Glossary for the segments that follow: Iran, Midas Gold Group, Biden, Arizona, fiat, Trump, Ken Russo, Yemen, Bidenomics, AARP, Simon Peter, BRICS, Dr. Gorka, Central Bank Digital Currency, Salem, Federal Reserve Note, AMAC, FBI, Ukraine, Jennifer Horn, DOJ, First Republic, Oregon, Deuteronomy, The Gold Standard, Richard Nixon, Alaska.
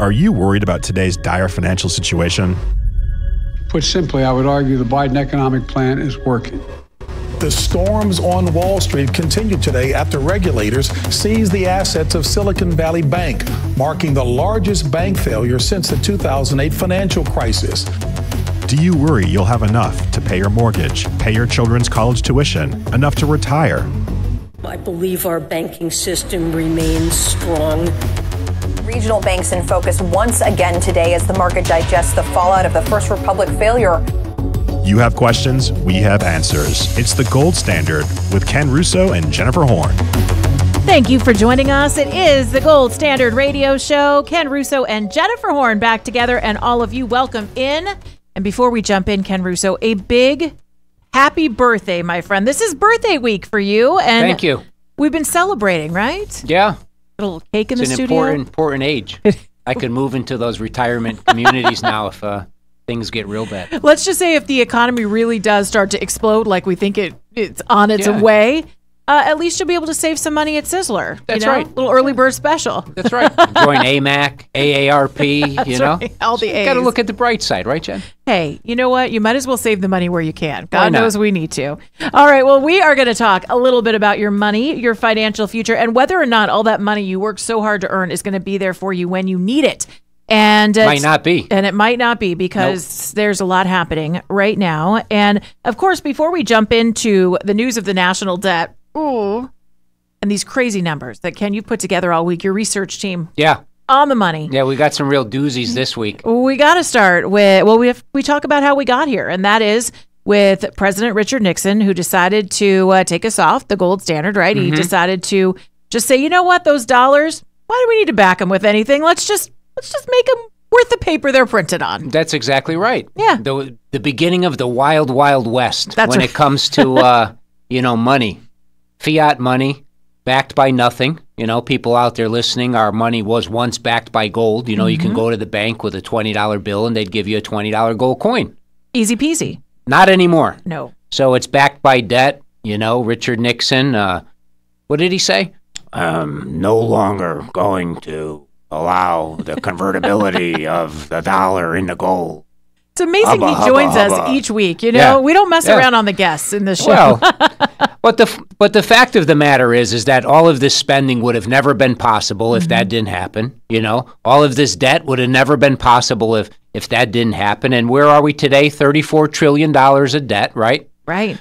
Are you worried about today's dire financial situation? Put simply, I would argue the Biden economic plan is working. The storms on Wall Street continued today after regulators seized the assets of Silicon Valley Bank, marking the largest bank failure since the 2008 financial crisis. Do you worry you'll have enough to pay your mortgage, pay your children's college tuition, enough to retire? I believe our banking system remains strong. Regional banks in focus once again today as the market digests the fallout of the First Republic failure. You have questions, we have answers. It's The Gold Standard with Ken Russo and Jennifer Horn. Thank you for joining us. It is The Gold Standard Radio Show. Ken Russo and Jennifer Horn back together, and all of you welcome in. And before we jump in, Ken Russo, a big happy birthday, my friend. This is birthday week for you. And thank you. We've been celebrating, right? Yeah. Little cake in the studio. It's an important age. I could move into those retirement communities now if things get real bad. Let's just say if the economy really does start to explode like we think it's on its way, at least you'll be able to save some money at Sizzler. That's right. Little early bird special. That's right. Join AMAC, AARP, that's right. All the A's. Got to look at the bright side, right, Jen? Hey, you know what? You might as well save the money where you can. God knows we need to. All right. Well, we are going to talk a little bit about your money, your financial future, and whether or not all that money you worked so hard to earn is going to be there for you when you need it. And it might not be. And it might not be because there's a lot happening right now. And, of course, before we jump into the news of the national debt, ooh, and these crazy numbers that, Ken, you put together all week, your research team. Yeah. On the money. Yeah, we got some real doozies this week. We got to start with, we talk about how we got here, and that is with President Richard Nixon, who decided to take us off the gold standard, right? Mm-hmm. He decided to just say, you know what, those dollars, why do we need to back them with anything? Let's just make them worth the paper they're printed on. That's exactly right. Yeah. The beginning of the wild, wild west it comes to, money. Fiat money backed by nothing. People out there listening, our money was once backed by gold. Mm-hmm. You can go to the bank with a $20 bill and they'd give you a $20 gold coin. Easy peasy. Not anymore. No. So it's backed by debt. Richard Nixon, what did he say? I'm no longer going to allow the convertibility of the dollar into gold. It's amazing he joins us each week. We don't mess around on the guests in this show. Well, but the fact of the matter is that all of this spending would have never been possible if that didn't happen. All of this debt would have never been possible if that didn't happen. And where are we today? $34 trillion of debt, right? Right.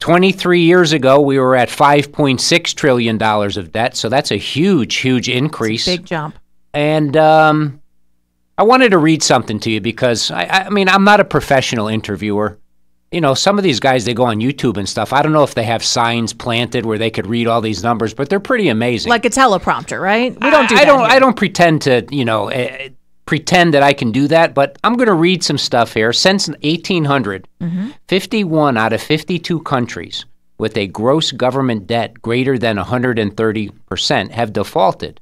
23 years ago, we were at $5.6 trillion of debt. So that's a huge, huge increase. Big jump. And I wanted to read something to you because, I'm not a professional interviewer. Some of these guys, they go on YouTube and stuff. I don't know if they have signs planted where they could read all these numbers, but they're pretty amazing. Like a teleprompter, right? We don't do that. I don't pretend to, pretend that I can do that, but I'm going to read some stuff here. Since 1800, 51 out of 52 countries with a gross government debt greater than 130% have defaulted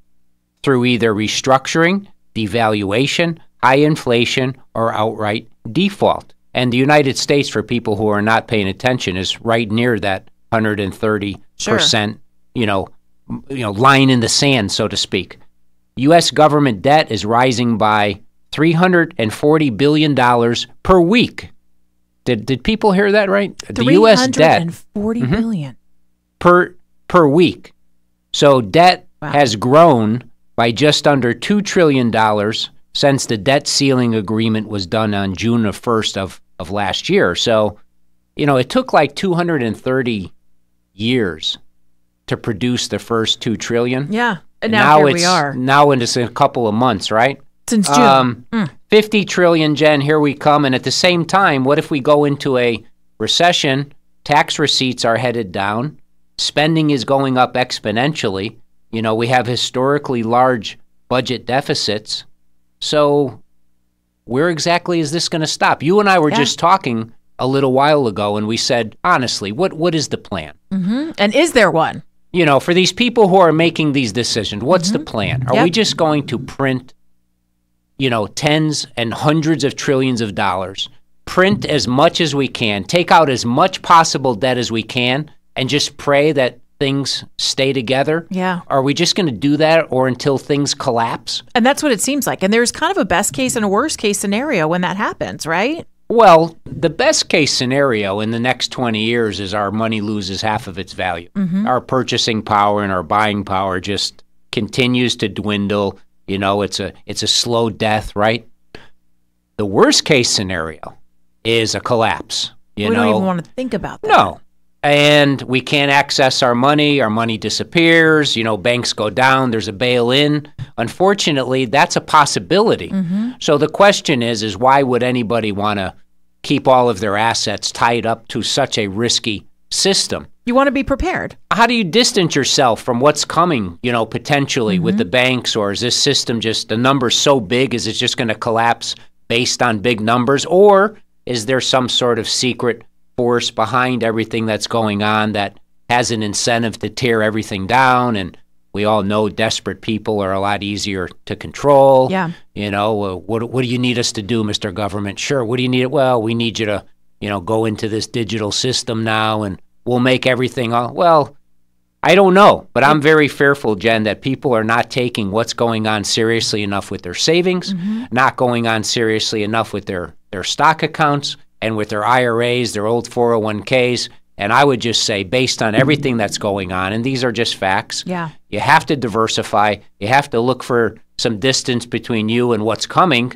through either restructuring, devaluation, high inflation, or outright default. And the United States, for people who are not paying attention, is right near that 130%, line in the sand, so to speak. U.S. government debt is rising by $340 billion per week. Did people hear that right? The U.S. debt. $340 billion. Per week. So debt has grown by just under $2 trillion since the debt ceiling agreement was done on June the 1st of last year. So, it took like 230 years to produce the first $2 trillion. Yeah, and now here we are. Now it's a couple of months, right? Since June. $50 trillion, Jen, here we come. And at the same time, what if we go into a recession? Tax receipts are headed down. Spending is going up exponentially. We have historically large budget deficits. So where exactly is this going to stop? You and I were just talking a little while ago, and we said, honestly, what is the plan? Mm-hmm. And is there one? For these people who are making these decisions, what's the plan? Are we just going to print, tens and hundreds of trillions of dollars, print as much as we can, take out as much possible debt as we can, and just pray that things stay together? Yeah. Are we just going to do that or until things collapse? And that's what it seems like. And there's kind of a best case and a worst case scenario when that happens, right? Well, the best case scenario in the next 20 years is our money loses half of its value. Mm-hmm. Our purchasing power and our buying power just continues to dwindle. You know, it's a slow death, right? The worst case scenario is a collapse. You know, we don't even want to think about that. No. And we can't access our money disappears, you know, banks go down, there's a bail-in. Unfortunately, that's a possibility. Mm-hmm. So the question is why would anybody want to keep all of their assets tied up to such a risky system? You want to be prepared. How do you distance yourself from what's coming, you know, potentially mm-hmm. with the banks? Or is this system just, the number's so big, is it just going to collapse based on big numbers? Or is there some sort of secret force behind everything that's going on that has an incentive to tear everything down? And we all know desperate people are a lot easier to control. Yeah. You know, what do you need us to do, Mr. Government? Sure, what do you need? Well, we need you to, you know, go into this digital system now and we'll make everything all, well, I don't know, but I'm very fearful, Jen, that people are not taking what's going on seriously enough with their savings, mm-hmm. not going on seriously enough with their stock accounts, and with their IRAs, their old 401ks. And I would just say, based on everything that's going on, and these are just facts, yeah. you have to diversify. You have to look for some distance between you and what's coming.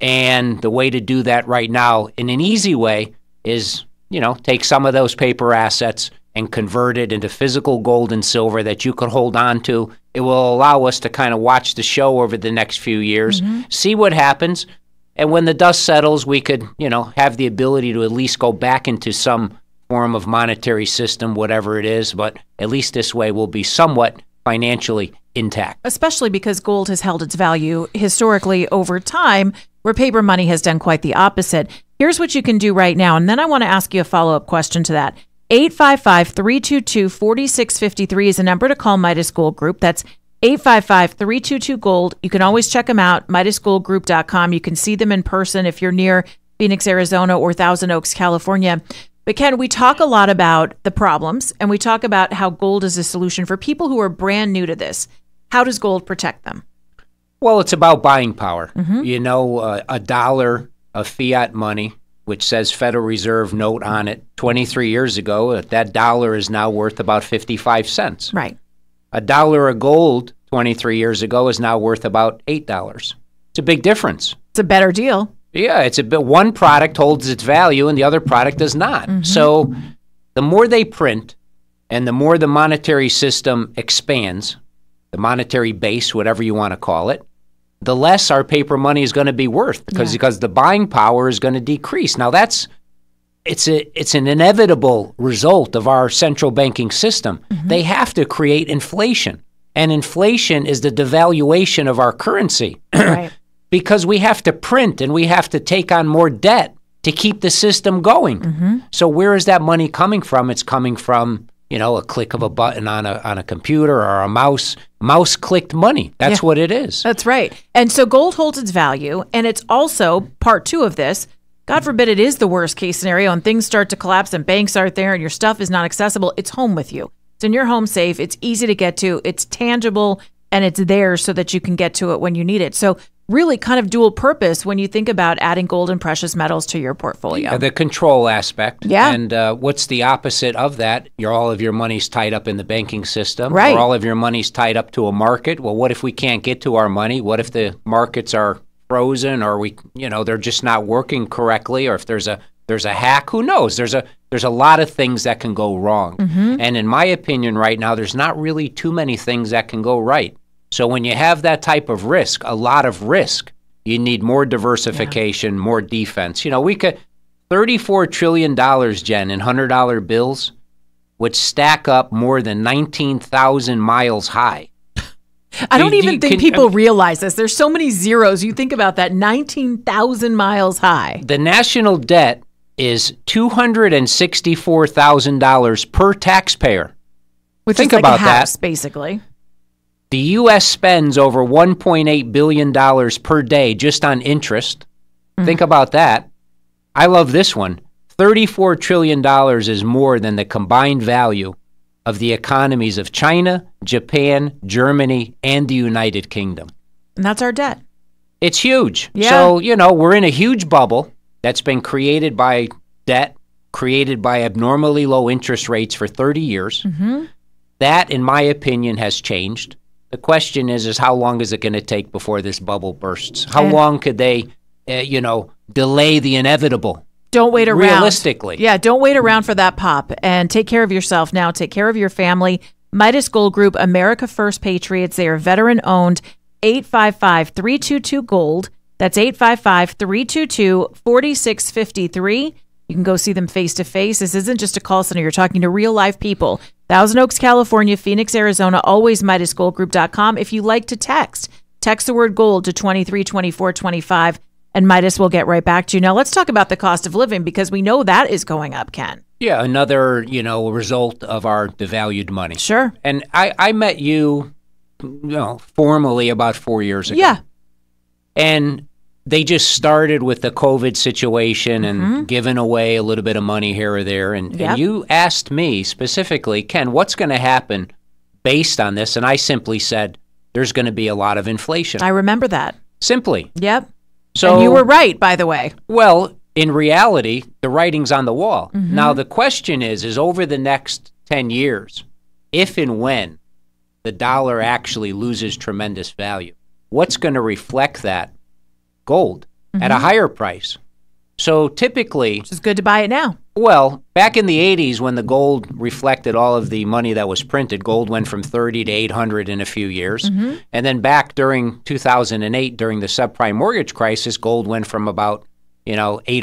And the way to do that right now in an easy way is, you know, take some of those paper assets and convert it into physical gold and silver that you could hold on to. It will allow us to kind of watch the show over the next few years, mm-hmm. see what happens. And when the dust settles, we could, you know, have the ability to at least go back into some form of monetary system, whatever it is. But at least this way we'll be somewhat financially intact. Especially because gold has held its value historically over time, where paper money has done quite the opposite. Here's what you can do right now. And then I want to ask you a follow-up question to that. 855-322-4653 is a number to call Midas Gold Group. That's 855-322-GOLD. You can always check them out, MidasGoldGroup.com. You can see them in person if you're near Phoenix, Arizona, or Thousand Oaks, California. But Ken, we talk a lot about the problems, and we talk about how gold is a solution for people who are brand new to this. How does gold protect them? Well, it's about buying power. Mm-hmm. You know, a dollar of fiat money, which says Federal Reserve Note on it 23 years ago, that dollar is now worth about 55 cents. Right. A dollar of gold 23 years ago is now worth about $8. It's a big difference. It's a better deal. Yeah, it's a bit. One product holds its value and the other product does not. Mm-hmm. So the more they print and the more the monetary system expands, the monetary base, whatever you want to call it, the less our paper money is going to be worth because the buying power is going to decrease. Now that's it's an inevitable result of our central banking system. Mm-hmm. They have to create inflation. And inflation is the devaluation of our currency right. because we have to print and we have to take on more debt to keep the system going. Mm-hmm. So where is that money coming from? It's coming from, you know, a click of a button on a computer or a mouse. Mouse clicked money. That's what it is. That's right. And so gold holds its value. And it's also part two of this. God forbid it is the worst case scenario and things start to collapse and banks aren't there and your stuff is not accessible. It's home with you. It's in your home safe. It's easy to get to. It's tangible and it's there so that you can get to it when you need it. So really kind of dual purpose when you think about adding gold and precious metals to your portfolio. Yeah, the control aspect. Yeah. And what's the opposite of that? All of your money's tied up in the banking system. Right. Or all of your money's tied up to a market. Well, what if we can't get to our money? What if the markets are frozen, or we, you know, they're just not working correctly, or if there's a hack, who knows? There's a lot of things that can go wrong. Mm-hmm. And in my opinion right now, there's not really too many things that can go right. So when you have that type of risk, a lot of risk, you need more diversification, more defense. You know, we could $34 trillion, Jen, in $100 bills would stack up more than 19,000 miles high. I don't even think people realize this. There's so many zeros. You think about that, 19,000 miles high. The national debt is $264,000 per taxpayer. Which think is like about a house, that. Basically. The U.S. spends over $1.8 billion per day just on interest. Mm. Think about that. I love this one. $34 trillion is more than the combined value of the economies of China, Japan, Germany, and the United Kingdom. And that's our debt. It's huge. Yeah. So, you know, we're in a huge bubble that's been created by debt, created by abnormally low interest rates for 30 years. Mm-hmm. That, in my opinion, has changed. The question is how long is it going to take before this bubble bursts? How long could they, you know, delay the inevitable? Don't wait around. Realistically. Yeah, don't wait around for that pop. And take care of yourself now. Take care of your family. Midas Gold Group, America First Patriots. They are veteran-owned. 855-322-GOLD. That's 855-322-4653. You can go see them face-to-face. This isn't just a call center. You're talking to real-life people. Thousand Oaks, California, Phoenix, Arizona, always MidasGoldGroup.com. If you like to text, text the word GOLD to 232425. And Midas will get right back to you. Now, let's talk about the cost of living, because we know that is going up, Ken. Yeah, another, you know, result of our devalued money. Sure. And I met you, formally about 4 years ago. Yeah. And they just started with the COVID situation and giving away a little bit of money here or there. And, and you asked me specifically, Ken, what's going to happen based on this? And I simply said, there's going to be a lot of inflation. I remember that. Simply. Yep. So, and you were right, by the way. Well, in reality, the writing's on the wall. Mm-hmm. Now, the question is over the next 10 years, if and when the dollar actually loses tremendous value, what's going to reflect that? Gold at a higher price. So typically... Which is good to buy it now. Well, back in the 80s, when the gold reflected all of the money that was printed, gold went from 30 to 800 in a few years. Mm-hmm. And then back during 2008, during the subprime mortgage crisis, gold went from about, $800 to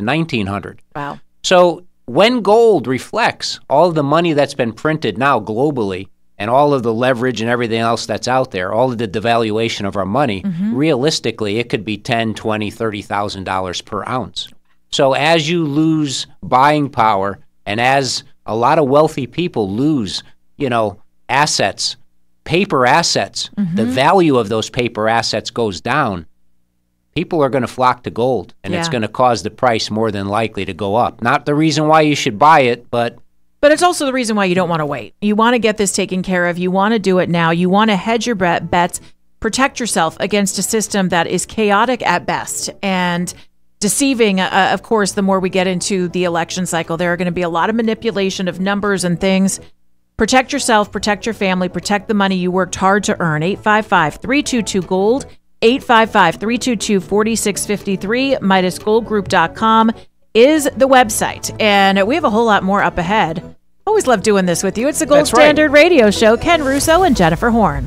$1,900. Wow. So when gold reflects all of the money that's been printed now globally and all of the leverage and everything else that's out there, all of the devaluation of our money, realistically, it could be $10,000, $20,000, $30,000 per ounce. So as you lose buying power and as a lot of wealthy people lose, assets, paper assets, the value of those paper assets goes down, people are going to flock to gold, and it's going to cause the price more than likely to go up. Not the reason why you should buy it, but it's also the reason why you don't want to wait. You want to get this taken care of. You want to do it now. You want to hedge your bets, protect yourself against a system that is chaotic at best and deceiving. Of course, the more we get into the election cycle, there are going to be a lot of manipulation of numbers and things. Protect yourself, protect your family, protect the money you worked hard to earn. 855-322-GOLD, 855-322-4653, MidasGoldGroup.com is the website. And we have a whole lot more up ahead. Always love doing this with you. It's the Gold Standard Radio Show. Ken Russo and Jennifer Horn.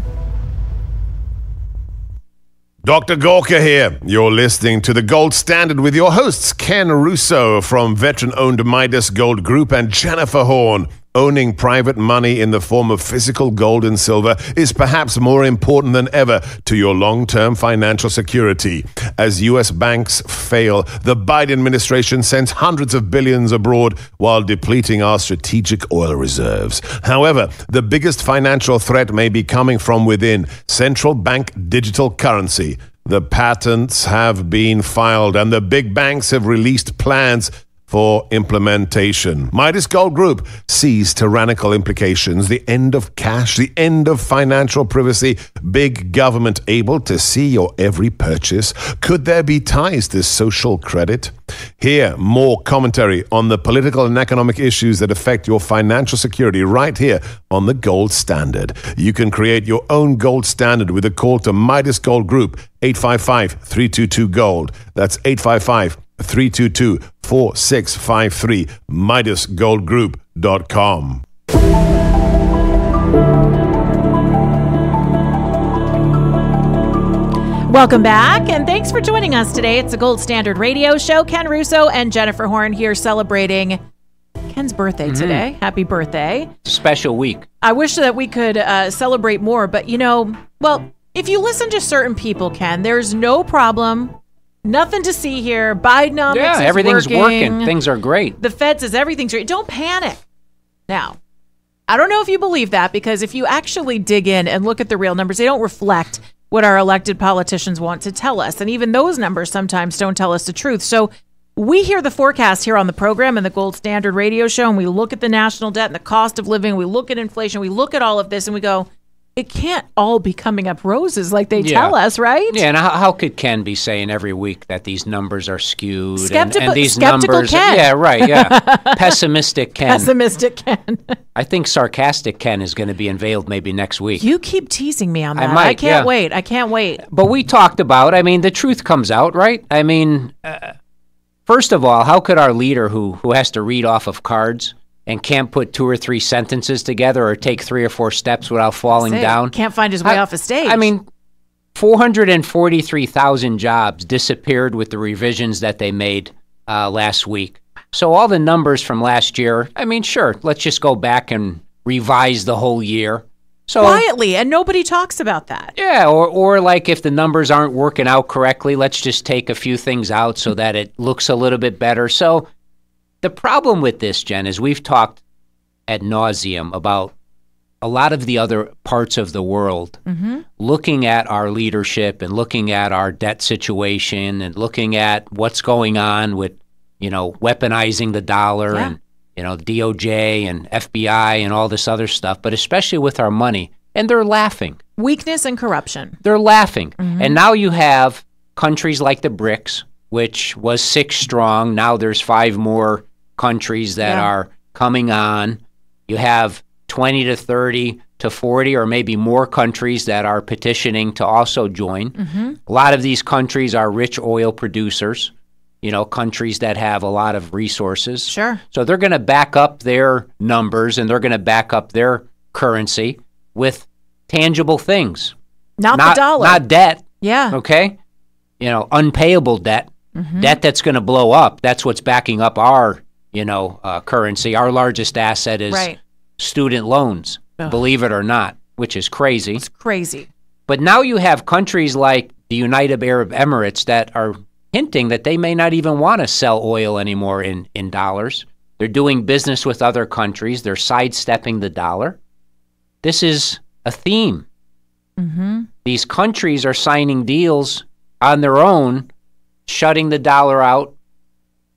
Dr. Gorka here. You're listening to The Gold Standard with your hosts, Ken Russo from veteran-owned Midas Gold Group and Jennifer Horn. Owning private money in the form of physical gold and silver is perhaps more important than ever to your long-term financial security. As U.S. banks fail, the Biden administration sends hundreds of billions abroad while depleting our strategic oil reserves. However, the biggest financial threat may be coming from within: central bank digital currency. The patents have been filed and the big banks have released plans for implementation. Midas Gold Group sees tyrannical implications: the end of cash, the end of financial privacy, big government able to see your every purchase. Could there be ties to social credit? Hear more commentary on the political and economic issues that affect your financial security right here on The Gold Standard. You can create your own gold standard with a call to Midas Gold Group, 855-322-GOLD. That's 855-322-4653, MidasGoldGroup.com. Welcome back, and thanks for joining us today. It's the Gold Standard Radio Show. Ken Russo and Jennifer Horn here celebrating Ken's birthday today. Happy birthday. Special week. I wish that we could celebrate more, but if you listen to certain people, Ken, there's no problem. Nothing to see here. Bidenomics is everything's working. Things are great. The Fed says everything's great. Don't panic. Now, I don't know if you believe that, because if you actually dig in and look at the real numbers, they don't reflect what our elected politicians want to tell us. And even those numbers sometimes don't tell us the truth. So We hear the forecast here on the program and the Gold Standard radio show, and we look at the national debt and the cost of living. We look at inflation. We look at all of this, and we go, it can't all be coming up roses like they tell us, right? Yeah, and how could Ken be saying every week that these numbers are skewed? And these numbers, Ken. Yeah, right, yeah. Pessimistic Ken. Pessimistic Ken. I think sarcastic Ken is going to be unveiled maybe next week. You keep teasing me on that. I can't wait. I can't wait. But we talked about, I mean, the truth comes out, right? I mean, first of all, how could our leader who has to read off of cards and can't put two or three sentences together or take three or four steps without falling down. Can't find his way off a stage. I mean, 443,000 jobs disappeared with the revisions that they made last week. So all the numbers from last year, I mean, sure, let's just go back and revise the whole year. So, quietly, and nobody talks about that. Yeah, or like if the numbers aren't working out correctly, let's just take a few things out so that it looks a little bit better. So the problem with this, Jen, is we've talked ad nauseum about a lot of the other parts of the world, looking at our leadership and looking at our debt situation and looking at what's going on with, you know, weaponizing the dollar and, you know, DOJ and FBI and all this other stuff, but especially with our money. And they're laughing. Weakness and corruption. They're laughing. And now you have countries like the BRICS, which was 6 strong. Now there's 5 more countries that are coming on. You have 20 to 30 to 40 or maybe more countries that are petitioning to also join. A lot of these countries are rich oil producers, you know, countries that have a lot of resources. So they're going to back up their numbers and they're going to back up their currency with tangible things. Not the dollar. Not debt. Okay? You know, unpayable debt. Debt that's going to blow up. That's what's backing up our, you know, currency. Our largest asset is student loans, believe it or not, which is crazy. It's crazy. But now you have countries like the United Arab Emirates that are hinting that they may not even want to sell oil anymore in dollars. They're doing business with other countries. They're sidestepping the dollar. This is a theme. These countries are signing deals on their own, shutting the dollar out.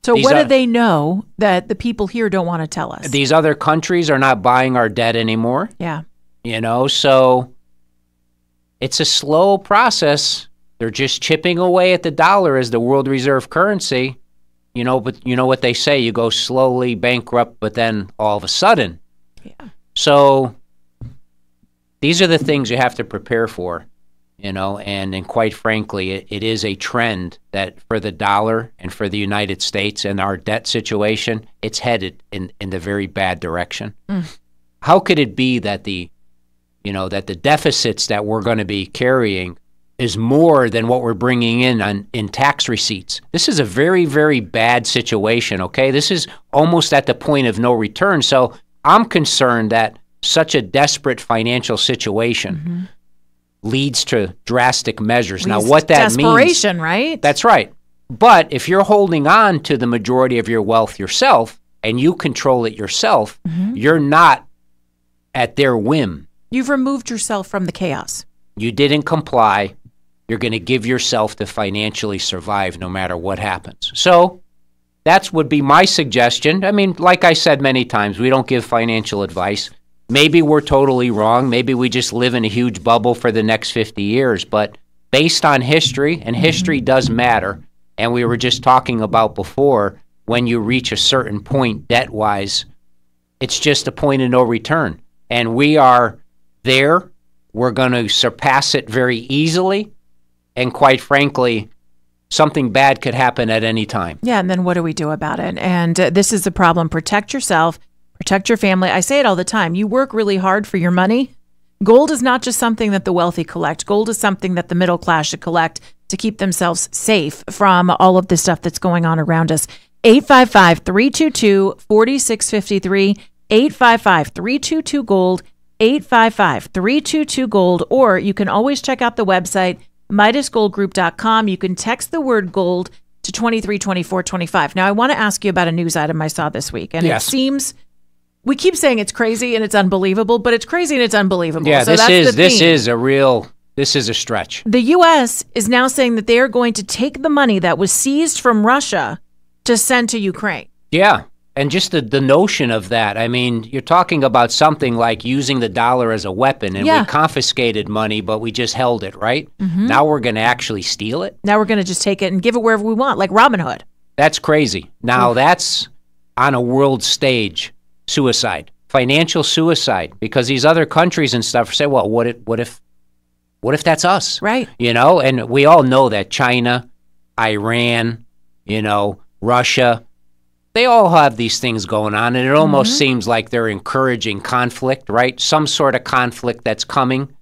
So what do they know that the people here don't want to tell us? These other countries are not buying our debt anymore. You know, so it's a slow process. They're just chipping away at the dollar as the world reserve currency. You know, but you know what they say, you go slowly bankrupt, but then all of a sudden. So these are the things you have to prepare for. You know, and quite frankly, it is a trend that for the dollar and for the United States and our debt situation, it's headed in the very bad direction. How could it be that the, you know, that the deficits that we're going to be carrying is more than what we're bringing in on, in tax receipts? This is a very, very bad situation, okay? This is almost at the point of no return. So I'm concerned that such a desperate financial situation leads to drastic measures. Now, what that means... Desperation, right? That's right. But if you're holding on to the majority of your wealth yourself and you control it yourself, you're not at their whim. You've removed yourself from the chaos. You didn't comply. You're going to give yourself to financially survive no matter what happens. So that would be my suggestion. I mean, like I said many times, we don't give financial advice. Maybe we're totally wrong. Maybe we just live in a huge bubble for the next 50 years. But based on history, and history does matter, and we were just talking about before, when you reach a certain point debt-wise, it's just a point of no return. And we are there. We're going to surpass it very easily. And quite frankly, something bad could happen at any time. Yeah, and then what do we do about it? And this is the problem. Protect yourself. Protect your family. I say it all the time. You work really hard for your money. Gold is not just something that the wealthy collect. Gold is something that the middle class should collect to keep themselves safe from all of the stuff that's going on around us. 855-322-4653, 855-322-GOLD, 855-322-GOLD, or you can always check out the website, MidasGoldGroup.com. You can text the word GOLD to 232425. Now, I want to ask you about a news item I saw this week, and it seems... We keep saying it's crazy and it's unbelievable, but it's crazy and it's unbelievable. Yeah, so this is a stretch. The U.S. is now saying that they are going to take the money that was seized from Russia to send to Ukraine. Yeah. And just the notion of that, I mean, you're talking about something like using the dollar as a weapon, and we confiscated money, but we just held it, right? Mm-hmm. Now we're going to actually steal it? Now we're going to just take it and give it wherever we want, like Robin Hood. That's crazy. Now that's, on a world stage, suicide, financial suicide, because these other countries and stuff say, well, what if that's us? Right. You know, and we all know that China, Iran, you know, Russia, they all have these things going on, and it almost seems like they're encouraging conflict, right? Some sort of conflict that's coming.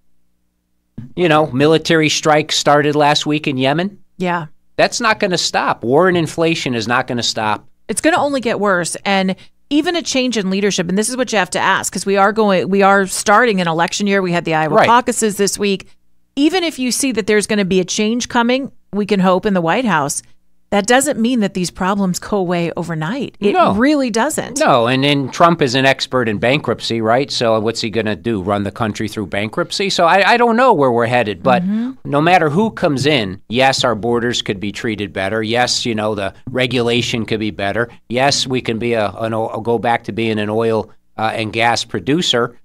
You know, military strike started last week in Yemen. Yeah. That's not going to stop. War and inflation is not going to stop. It's going to only get worse. And even a change in leadership, and this is what you have to ask, because we are starting an election year. We had the Iowa caucuses this week. Even if you see that there's going to be a change coming, we can hope, in the White House, that doesn't mean that these problems go away overnight. It really doesn't. No, and then Trump is an expert in bankruptcy, right? So what's he going to do, run the country through bankruptcy? So I don't know where we're headed, but no matter who comes in, yes, our borders could be treated better. Yes, you know, the regulation could be better. Yes, we can be go back to being an oil and gas producer.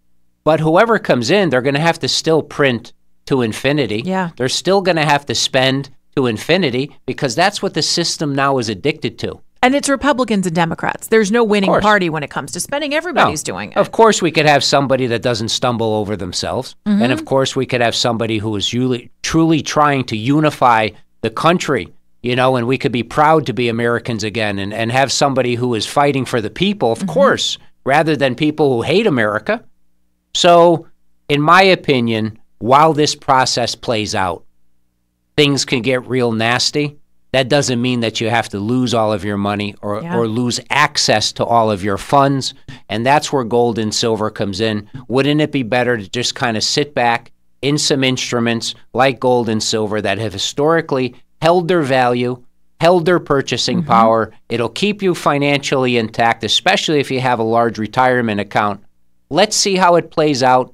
But whoever comes in, they're going to have to still print to infinity. Yeah. They're still going to have to spend to infinity, because that's what the system now is addicted to. And it's Republicans and Democrats. There's no winning party when it comes to spending. Everybody's doing it. Of course, we could have somebody that doesn't stumble over themselves. Mm-hmm. And of course, we could have somebody who is truly trying to unify the country, you know, and we could be proud to be Americans again, and have somebody who is fighting for the people, of course, rather than people who hate America. So, in my opinion, while this process plays out, things can get real nasty. That doesn't mean that you have to lose all of your money or lose access to all of your funds. And that's where gold and silver comes in. Wouldn't it be better to just kind of sit back in some instruments like gold and silver that have historically held their value, held their purchasing power? It'll keep you financially intact, especially if you have a large retirement account. Let's see how it plays out.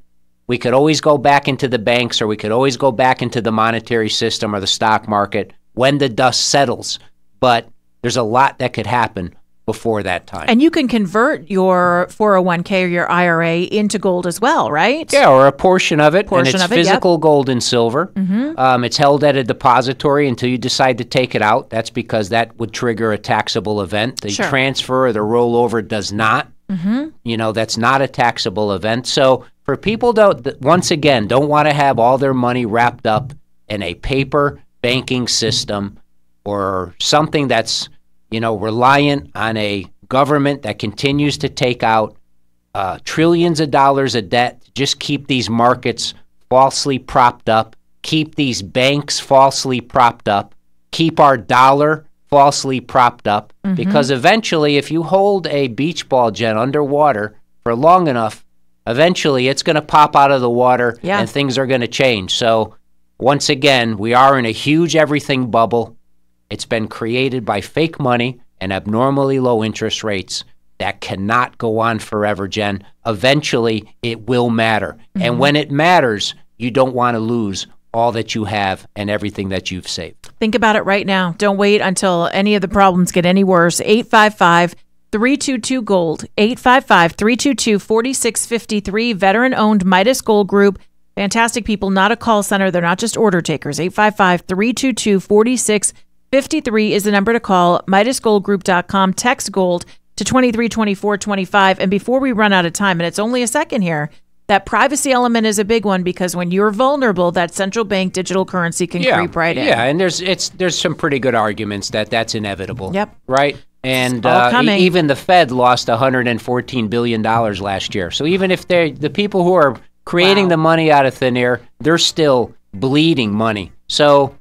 We could always go back into the banks, or we could always go back into the monetary system or the stock market when the dust settles. But there's a lot that could happen before that time. And you can convert your 401k or your IRA into gold as well, right? Yeah, or a portion of it. And it's physical gold and silver. It's held at a depository until you decide to take it out. That's because that would trigger a taxable event. The transfer or the rollover does not. You know, that's not a taxable event. So for people that, once again, don't want to have all their money wrapped up in a paper banking system or something that's, you know, reliant on a government that continues to take out trillions of dollars of debt to just keep these markets falsely propped up, keep these banks falsely propped up, keep our dollar falsely propped up, because eventually if you hold a beach ball, Jen, underwater for long enough, eventually it's going to pop out of the water and things are going to change. So once again, we are in a huge everything bubble. It's been created by fake money and abnormally low interest rates. That cannot go on forever, Jen. Eventually it will matter. And when it matters, you don't want to lose all that you have and everything that you've saved. Think about it right now. Don't wait until any of the problems get any worse. 855-322-GOLD, 855-322-4653, veteran-owned Midas Gold Group. Fantastic people, not a call center. They're not just order takers. 855-322-4653 is the number to call. MidasGoldGroup.com. Text GOLD to 232425. And before we run out of time, and it's only a second here, that privacy element is a big one, because when you're vulnerable, that central bank digital currency can creep right in. Yeah, and there's some pretty good arguments that that's inevitable. Yep. Right? And even the Fed lost $114 billion last year. So even if the people who are creating the money out of thin air, they're still bleeding money. So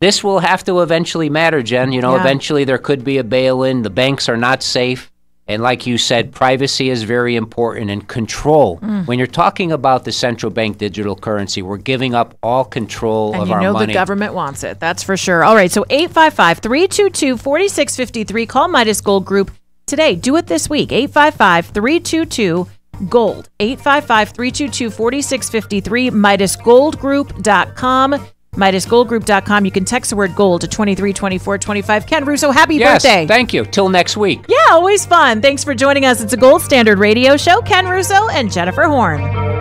this will have to eventually matter, Jen. You know, eventually there could be a bail-in. The banks are not safe. And like you said, privacy is very important, and control. When you're talking about the central bank digital currency, we're giving up all control of our money. And you know the government wants it, that's for sure. All right, so 855-322-4653. Call Midas Gold Group today. Do it this week. 855-322-GOLD. 855-322-4653, MidasGoldGroup.com. MidasGoldGroup.com. You can text the word GOLD to 232425. Ken Russo, happy birthday. Thank you. Till next week. Yeah, always fun. Thanks for joining us. It's a Gold Standard radio show. Ken Russo and Jennifer Horn.